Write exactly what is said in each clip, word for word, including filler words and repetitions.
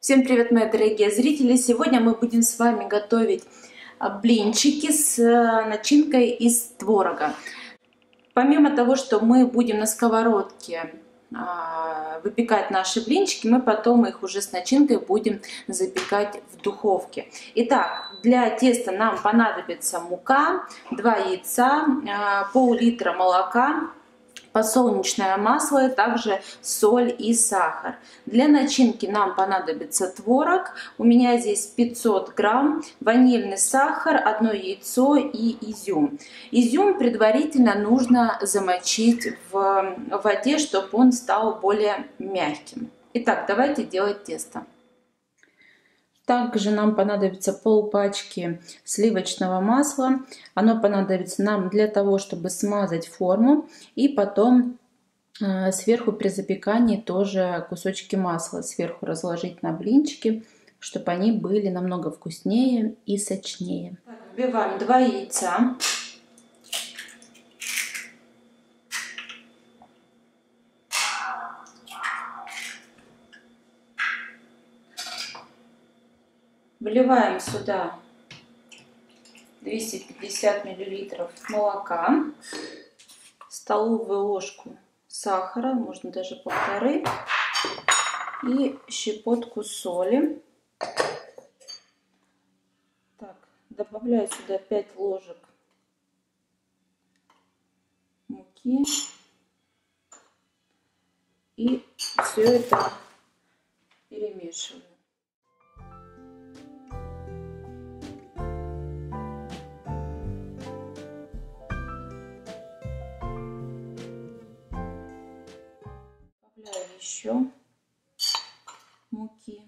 Всем привет, мои дорогие зрители! Сегодня мы будем с вами готовить блинчики с начинкой из творога. Помимо того, что мы будем на сковородке выпекать наши блинчики, мы потом их уже с начинкой будем запекать в духовке. Итак, для теста нам понадобится мука, два яйца, пол-литра молока, подсолнечное масло, также соль и сахар. Для начинки нам понадобится творог. У меня здесь пятьсот грамм, ванильный сахар, одно яйцо и изюм. Изюм предварительно нужно замочить в воде, чтобы он стал более мягким. Итак, давайте делать тесто. Также нам понадобится пол пачки сливочного масла. Оно понадобится нам для того, чтобы смазать форму. И потом э, сверху при запекании тоже кусочки масла сверху разложить на блинчики, чтобы они были намного вкуснее и сочнее. Вбиваем два яйца. Вливаем сюда двести пятьдесят миллилитров молока, столовую ложку сахара, можно даже полторы, и щепотку соли. Так, добавляю сюда пять ложек муки. И все это перемешиваю. Еще муки.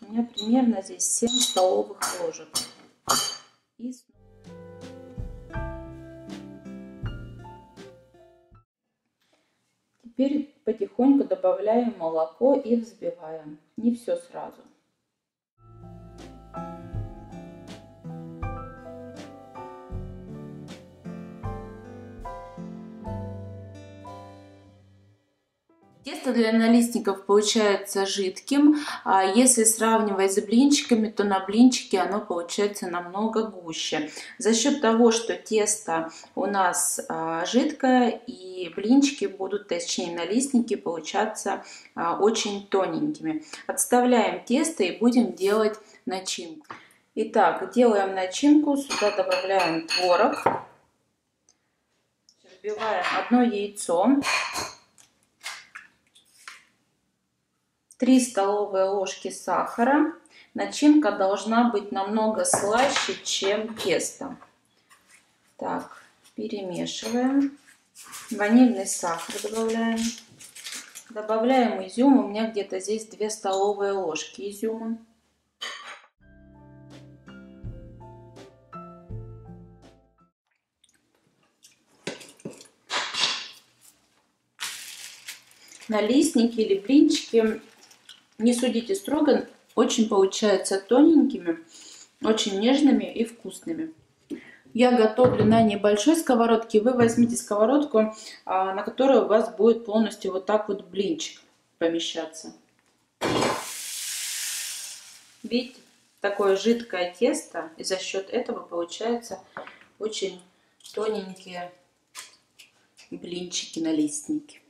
У меня примерно здесь семь столовых ложек. И... Теперь потихоньку добавляем молоко и взбиваем. Не все сразу. Тесто для налистников получается жидким. Если сравнивать с блинчиками, то на блинчике оно получается намного гуще. За счет того, что тесто у нас жидкое, и блинчики будут, точнее налистники, получаться очень тоненькими. Отставляем тесто и будем делать начинку. Итак, делаем начинку. Сюда добавляем творог. Взбиваем одно яйцо. три столовые ложки сахара. Начинка должна быть намного слаще, чем тесто. Так, перемешиваем. Ванильный сахар добавляем. Добавляем изюм. У меня где-то здесь две столовые ложки изюма. Налистники или блинчики, не судите строго, очень получаются тоненькими, очень нежными и вкусными. Я готовлю на небольшой сковородке. Вы возьмите сковородку, на которой у вас будет полностью вот так вот блинчик помещаться. Видите, такое жидкое тесто, и за счет этого получаются очень тоненькие блинчики-налистники.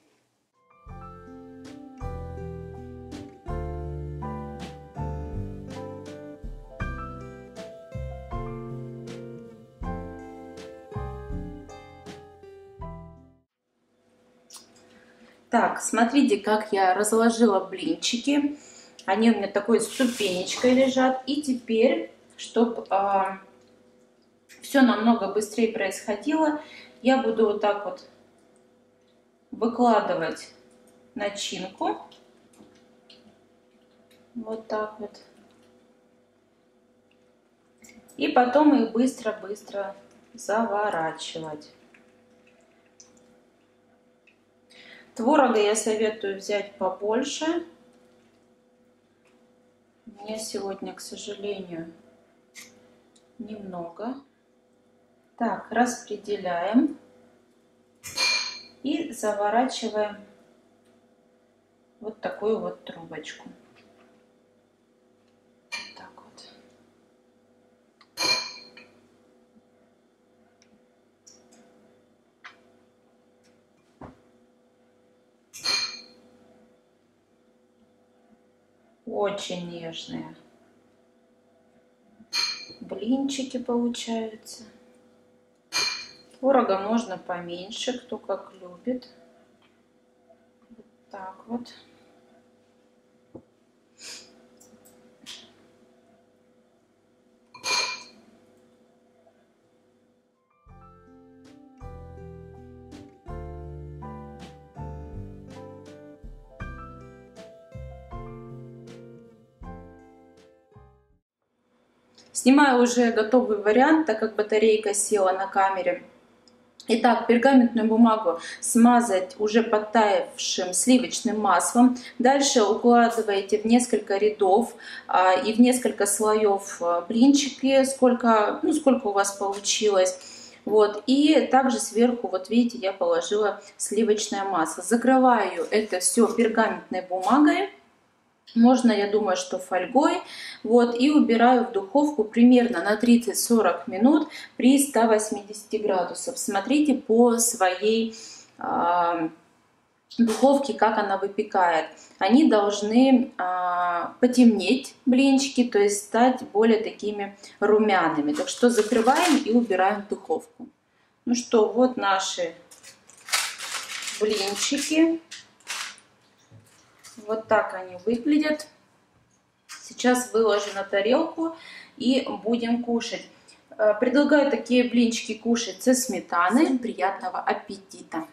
Так, смотрите, как я разложила блинчики. Они у меня такой ступенечкой лежат. И теперь, чтобы э, все намного быстрее происходило, я буду вот так вот выкладывать начинку. Вот так вот. И потом их быстро-быстро заворачивать. Творога я советую взять побольше. У меня сегодня, к сожалению, немного. Так, распределяем и заворачиваем вот такую вот трубочку. Очень нежные. Блинчики получаются. Творога можно поменьше, кто как любит. Вот так вот. Снимаю уже готовый вариант, так как батарейка села на камере. Итак, пергаментную бумагу смазать уже подтаявшим сливочным маслом. Дальше укладываете в несколько рядов а, и в несколько слоев блинчики, сколько, ну, сколько у вас получилось. Вот. И также сверху, вот видите, я положила сливочное масло. Закрываю это все пергаментной бумагой. Можно, я думаю, что фольгой. Вот, и убираю в духовку примерно на тридцать-сорок минут при ста восьмидесяти градусах. Смотрите по своей э, духовке, как она выпекает. Они должны э, потемнеть, блинчики, то есть стать более такими румяными. Так что закрываем и убираем в духовку. Ну что, вот наши блинчики. Вот так они выглядят. Сейчас выложу на тарелку и будем кушать. Предлагаю такие блинчики кушать со сметаной. Приятного аппетита!